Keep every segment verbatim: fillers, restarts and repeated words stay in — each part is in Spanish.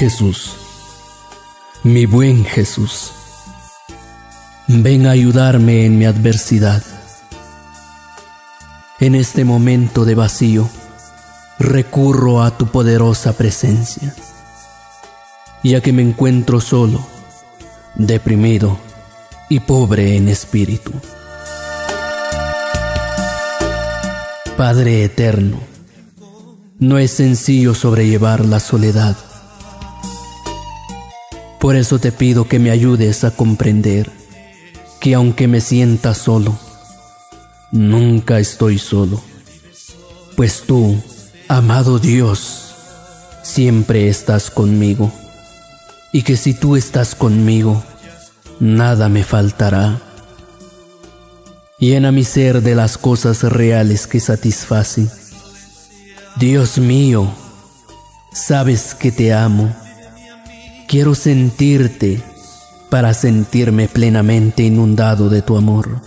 Jesús, mi buen Jesús, ven a ayudarme en mi adversidad. En este momento de vacío, recurro a tu poderosa presencia, ya que me encuentro solo, deprimido y pobre en espíritu. Padre eterno, no es sencillo sobrellevar la soledad. Por eso te pido que me ayudes a comprender que aunque me sienta solo, nunca estoy solo, pues tú, amado Dios, siempre estás conmigo, y que si tú estás conmigo, nada me faltará. Llena mi ser de las cosas reales que satisfacen. Dios mío, sabes que te amo. Quiero sentirte para sentirme plenamente inundado de tu amor.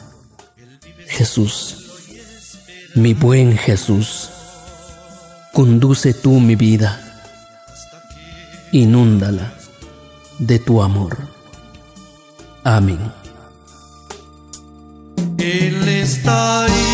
Jesús, mi buen Jesús, conduce tú mi vida, inúndala de tu amor. Amén. Él está ahí.